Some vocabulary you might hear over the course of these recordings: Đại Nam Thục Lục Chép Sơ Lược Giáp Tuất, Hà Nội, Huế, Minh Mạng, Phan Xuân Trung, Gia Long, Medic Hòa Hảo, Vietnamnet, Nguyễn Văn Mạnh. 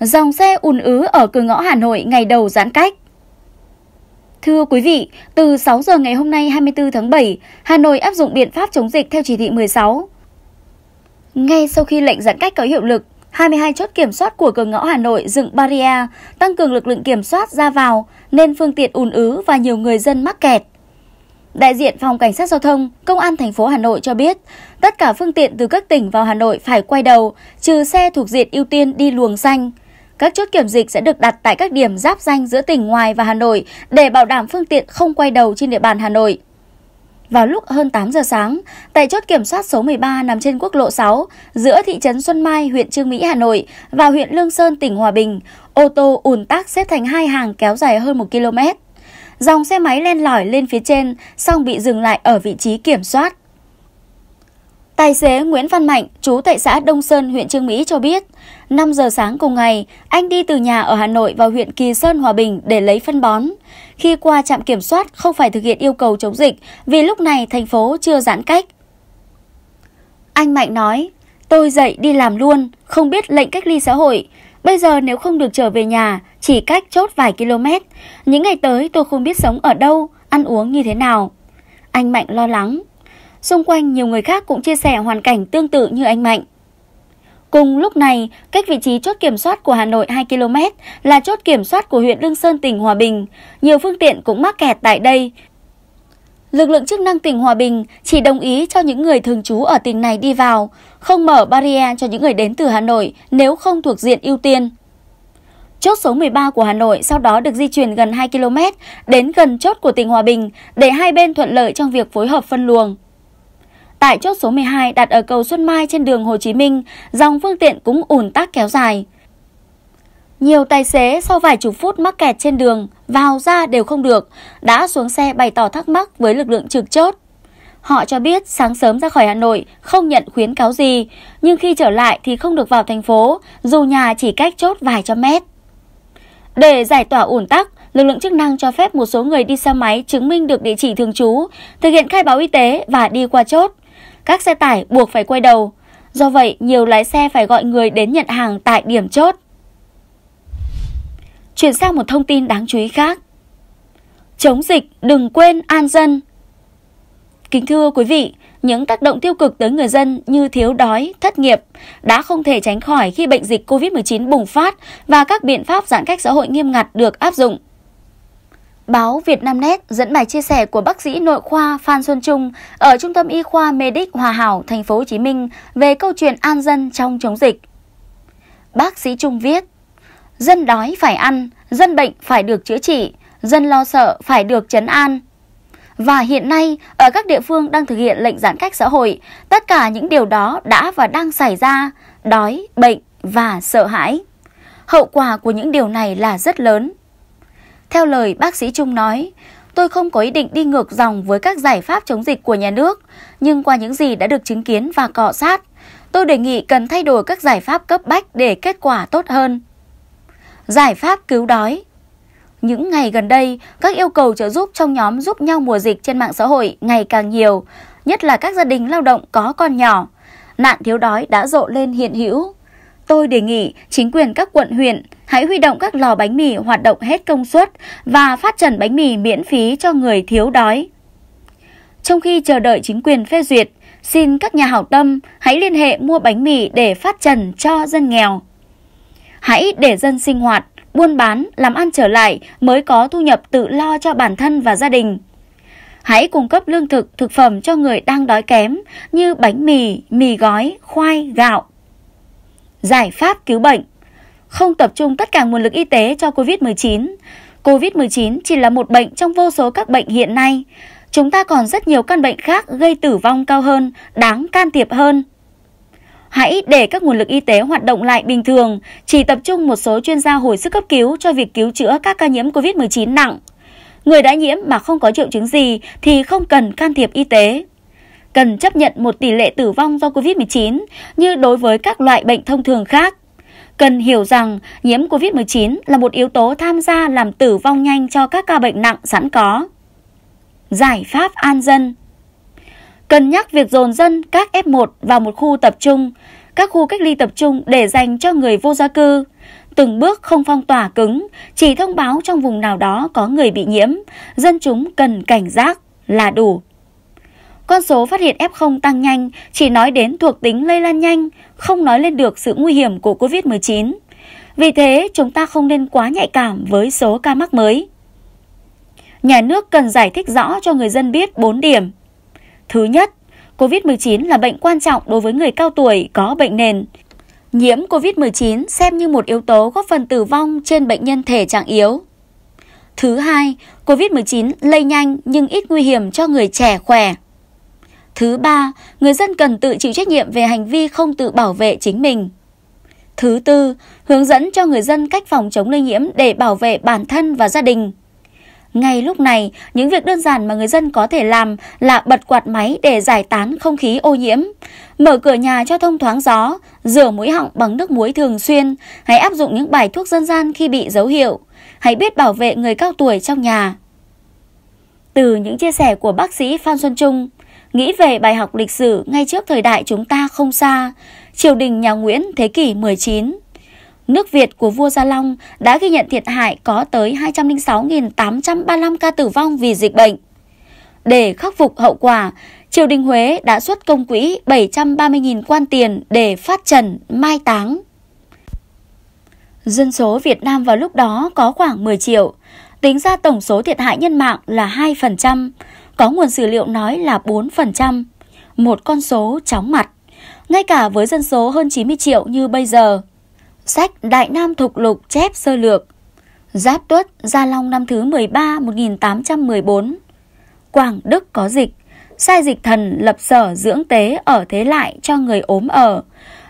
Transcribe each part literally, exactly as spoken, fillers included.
dòng xe ùn ứ ở cửa ngõ Hà Nội ngày đầu giãn cách. Thưa quý vị, từ sáu giờ ngày hôm nay hai mươi tư tháng bảy, Hà Nội áp dụng biện pháp chống dịch theo chỉ thị mười sáu. Ngay sau khi lệnh giãn cách có hiệu lực, hai mươi hai chốt kiểm soát của cửa ngõ Hà Nội dựng barrier, tăng cường lực lượng kiểm soát ra vào nên phương tiện ùn ứ và nhiều người dân mắc kẹt. Đại diện Phòng Cảnh sát Giao thông, Công an thành phố Hà Nội cho biết, tất cả phương tiện từ các tỉnh vào Hà Nội phải quay đầu, trừ xe thuộc diện ưu tiên đi luồng xanh. Các chốt kiểm dịch sẽ được đặt tại các điểm giáp ranh giữa tỉnh ngoài và Hà Nội để bảo đảm phương tiện không quay đầu trên địa bàn Hà Nội. Vào lúc hơn tám giờ sáng, tại chốt kiểm soát số mười ba nằm trên quốc lộ sáu, giữa thị trấn Xuân Mai, huyện Chương Mỹ, Hà Nội và huyện Lương Sơn, tỉnh Hòa Bình, ô tô ùn tắc xếp thành hai hàng kéo dài hơn một ki lô mét. Dòng xe máy len lỏi lên phía trên, xong bị dừng lại ở vị trí kiểm soát. Tài xế Nguyễn Văn Mạnh, trú tại xã Đông Sơn, huyện Chương Mỹ cho biết, năm giờ sáng cùng ngày, anh đi từ nhà ở Hà Nội vào huyện Kỳ Sơn, Hòa Bình để lấy phân bón. Khi qua trạm kiểm soát, không phải thực hiện yêu cầu chống dịch vì lúc này thành phố chưa giãn cách. Anh Mạnh nói, tôi dậy đi làm luôn, không biết lệnh cách ly xã hội. Bây giờ nếu không được trở về nhà, chỉ cách chốt vài km. Những ngày tới tôi không biết sống ở đâu, ăn uống như thế nào. Anh Mạnh lo lắng. Xung quanh nhiều người khác cũng chia sẻ hoàn cảnh tương tự như anh Mạnh. Cùng lúc này, cách vị trí chốt kiểm soát của Hà Nội hai ki lô mét là chốt kiểm soát của huyện Lương Sơn, tỉnh Hòa Bình. Nhiều phương tiện cũng mắc kẹt tại đây. Lực lượng chức năng tỉnh Hòa Bình chỉ đồng ý cho những người thường trú ở tỉnh này đi vào, không mở barrier cho những người đến từ Hà Nội nếu không thuộc diện ưu tiên. Chốt số mười ba của Hà Nội sau đó được di chuyển gần hai ki lô mét đến gần chốt của tỉnh Hòa Bình để hai bên thuận lợi trong việc phối hợp phân luồng. Tại chốt số mười hai đặt ở cầu Xuân Mai trên đường Hồ Chí Minh, dòng phương tiện cũng ùn tắc kéo dài. Nhiều tài xế sau vài chục phút mắc kẹt trên đường, vào ra đều không được, đã xuống xe bày tỏ thắc mắc với lực lượng trực chốt. Họ cho biết sáng sớm ra khỏi Hà Nội không nhận khuyến cáo gì, nhưng khi trở lại thì không được vào thành phố, dù nhà chỉ cách chốt vài trăm mét. Để giải tỏa ùn tắc, lực lượng chức năng cho phép một số người đi xe máy chứng minh được địa chỉ thường trú, thực hiện khai báo y tế và đi qua chốt. Các xe tải buộc phải quay đầu, do vậy nhiều lái xe phải gọi người đến nhận hàng tại điểm chốt. Chuyển sang một thông tin đáng chú ý khác. Chống dịch, đừng quên an dân. Kính thưa quý vị, những tác động tiêu cực tới người dân như thiếu đói, thất nghiệp đã không thể tránh khỏi khi bệnh dịch Covid mười chín bùng phát và các biện pháp giãn cách xã hội nghiêm ngặt được áp dụng. Báo Vietnamnet dẫn bài chia sẻ của bác sĩ nội khoa Phan Xuân Trung ở Trung tâm Y khoa Medic Hòa Hảo, thành phố Hồ Chí Minh về câu chuyện an dân trong chống dịch. Bác sĩ Trung viết, dân đói phải ăn, dân bệnh phải được chữa trị, dân lo sợ phải được trấn an. Và hiện nay, ở các địa phương đang thực hiện lệnh giãn cách xã hội, tất cả những điều đó đã và đang xảy ra, đói, bệnh và sợ hãi. Hậu quả của những điều này là rất lớn. Theo lời bác sĩ Trung nói, tôi không có ý định đi ngược dòng với các giải pháp chống dịch của nhà nước, nhưng qua những gì đã được chứng kiến và cọ sát, tôi đề nghị cần thay đổi các giải pháp cấp bách để kết quả tốt hơn. Giải pháp cứu đói. Những ngày gần đây, các yêu cầu trợ giúp trong nhóm giúp nhau mùa dịch trên mạng xã hội ngày càng nhiều, nhất là các gia đình lao động có con nhỏ. Nạn thiếu đói đã rộ lên hiện hữu. Tôi đề nghị chính quyền các quận huyện hãy huy động các lò bánh mì hoạt động hết công suất và phát trần bánh mì miễn phí cho người thiếu đói. Trong khi chờ đợi chính quyền phê duyệt, xin các nhà hảo tâm hãy liên hệ mua bánh mì để phát trần cho dân nghèo. Hãy để dân sinh hoạt, buôn bán, làm ăn trở lại mới có thu nhập tự lo cho bản thân và gia đình. Hãy cung cấp lương thực, thực phẩm cho người đang đói kém như bánh mì, mì gói, khoai, gạo. Giải pháp cứu bệnh. Không tập trung tất cả nguồn lực y tế cho Covid mười chín. Covid mười chín chỉ là một bệnh trong vô số các bệnh hiện nay. Chúng ta còn rất nhiều căn bệnh khác gây tử vong cao hơn, đáng can thiệp hơn. Hãy để các nguồn lực y tế hoạt động lại bình thường, chỉ tập trung một số chuyên gia hồi sức cấp cứu cho việc cứu chữa các ca nhiễm Covid mười chín nặng. Người đã nhiễm mà không có triệu chứng gì thì không cần can thiệp y tế. Cần chấp nhận một tỷ lệ tử vong do Covid mười chín như đối với các loại bệnh thông thường khác. Cần hiểu rằng nhiễm Covid mười chín là một yếu tố tham gia làm tử vong nhanh cho các ca bệnh nặng sẵn có. Giải pháp an dân. Cân nhắc việc dồn dân các ép một vào một khu tập trung, các khu cách ly tập trung để dành cho người vô gia cư. từng bước không phong tỏa cứng, chỉ thông báo trong vùng nào đó có người bị nhiễm, dân chúng cần cảnh giác là đủ. Con số phát hiện ép không tăng nhanh chỉ nói đến thuộc tính lây lan nhanh, không nói lên được sự nguy hiểm của Covid mười chín. Vì thế, chúng ta không nên quá nhạy cảm với số ca mắc mới. Nhà nước cần giải thích rõ cho người dân biết bốn điểm. Thứ nhất, Covid mười chín là bệnh quan trọng đối với người cao tuổi có bệnh nền. Nhiễm Covid mười chín xem như một yếu tố góp phần tử vong trên bệnh nhân thể trạng yếu. Thứ hai, Covid mười chín lây nhanh nhưng ít nguy hiểm cho người trẻ khỏe. Thứ ba, người dân cần tự chịu trách nhiệm về hành vi không tự bảo vệ chính mình. Thứ tư, hướng dẫn cho người dân cách phòng chống lây nhiễm để bảo vệ bản thân và gia đình. Ngay lúc này, những việc đơn giản mà người dân có thể làm là bật quạt máy để giải tán không khí ô nhiễm, mở cửa nhà cho thông thoáng gió, rửa mũi họng bằng nước muối thường xuyên, hãy áp dụng những bài thuốc dân gian khi bị dấu hiệu, hãy biết bảo vệ người cao tuổi trong nhà. Từ những chia sẻ của bác sĩ Phan Xuân Trung, nghĩ về bài học lịch sử ngay trước thời đại chúng ta không xa, triều đình nhà Nguyễn thế kỷ mười chín. Nước Việt của vua Gia Long đã ghi nhận thiệt hại có tới hai trăm linh sáu nghìn tám trăm ba mươi lăm ca tử vong vì dịch bệnh. Để khắc phục hậu quả, triều đình Huế đã xuất công quỹ bảy trăm ba mươi nghìn quan tiền để phát trần, mai táng. Dân số Việt Nam vào lúc đó có khoảng mười triệu, tính ra tổng số thiệt hại nhân mạng là hai phần trăm, có nguồn sử liệu nói là bốn phần trăm, một con số chóng mặt, ngay cả với dân số hơn chín mươi triệu như bây giờ. Sách Đại Nam Thục Lục Chép Sơ Lược Giáp Tuất, Gia Long năm thứ mười ba, một nghìn tám trăm mười bốn. Quảng Đức có dịch, sai dịch thần lập sở dưỡng tế ở thế lại cho người ốm ở.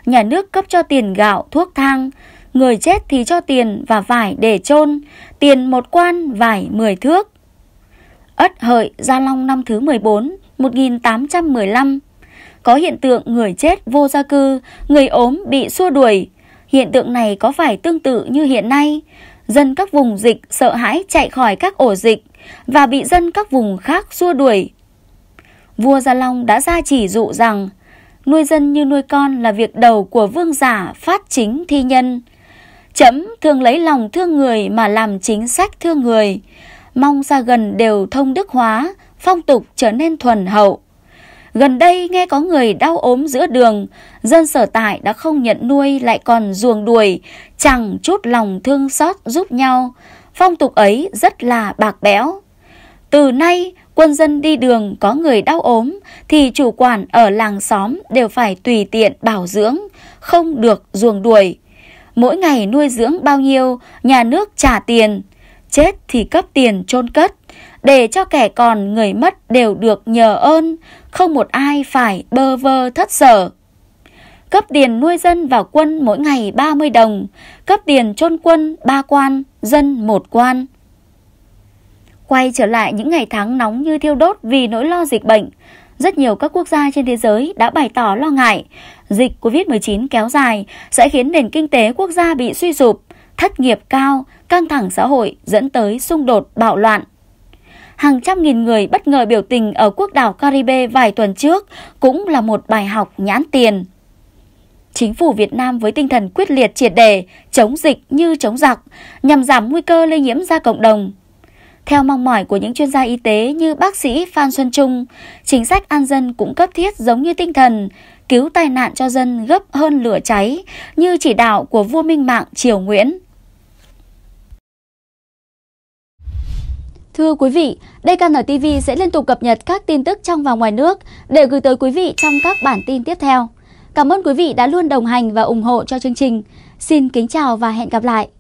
Nhà nước cấp cho tiền gạo, thuốc thang. Người chết thì cho tiền và vải để chôn, tiền một quan, vải mười thước. Ất Hợi, Gia Long năm thứ mười bốn, một nghìn tám trăm mười lăm. Có hiện tượng người chết vô gia cư, người ốm bị xua đuổi. Hiện tượng này có phải tương tự như hiện nay, dân các vùng dịch sợ hãi chạy khỏi các ổ dịch và bị dân các vùng khác xua đuổi. Vua Gia Long đã ra chỉ dụ rằng nuôi dân như nuôi con là việc đầu của vương giả phát chính thi nhân. Chấm thường lấy lòng thương người mà làm chính sách thương người, mong xa gần đều thông đức hóa, phong tục trở nên thuần hậu. Gần đây nghe có người đau ốm giữa đường, dân sở tại đã không nhận nuôi lại còn ruồng đuổi, chẳng chút lòng thương xót giúp nhau. Phong tục ấy rất là bạc bẽo. Từ nay, quân dân đi đường có người đau ốm thì chủ quản ở làng xóm đều phải tùy tiện bảo dưỡng, không được ruồng đuổi. Mỗi ngày nuôi dưỡng bao nhiêu, nhà nước trả tiền, chết thì cấp tiền chôn cất, để cho kẻ còn người mất đều được nhờ ơn, không một ai phải bơ vơ thất sở. Cấp tiền nuôi dân vào quân mỗi ngày ba mươi đồng, cấp tiền chôn quân ba quan, dân một quan. Quay trở lại những ngày tháng nóng như thiêu đốt vì nỗi lo dịch bệnh, rất nhiều các quốc gia trên thế giới đã bày tỏ lo ngại dịch Covid mười chín kéo dài sẽ khiến nền kinh tế quốc gia bị suy sụp, thất nghiệp cao, căng thẳng xã hội dẫn tới xung đột bạo loạn. Hàng trăm nghìn người bất ngờ biểu tình ở quốc đảo Caribe vài tuần trước cũng là một bài học nhãn tiền. Chính phủ Việt Nam với tinh thần quyết liệt triệt để, chống dịch như chống giặc, nhằm giảm nguy cơ lây nhiễm ra cộng đồng. Theo mong mỏi của những chuyên gia y tế như bác sĩ Phan Xuân Trung, chính sách an dân cũng cấp thiết giống như tinh thần cứu tai nạn cho dân gấp hơn lửa cháy như chỉ đạo của vua Minh Mạng triều Nguyễn. Thưa quý vị, đê ca en tê vê sẽ liên tục cập nhật các tin tức trong và ngoài nước để gửi tới quý vị trong các bản tin tiếp theo. Cảm ơn quý vị đã luôn đồng hành và ủng hộ cho chương trình. Xin kính chào và hẹn gặp lại!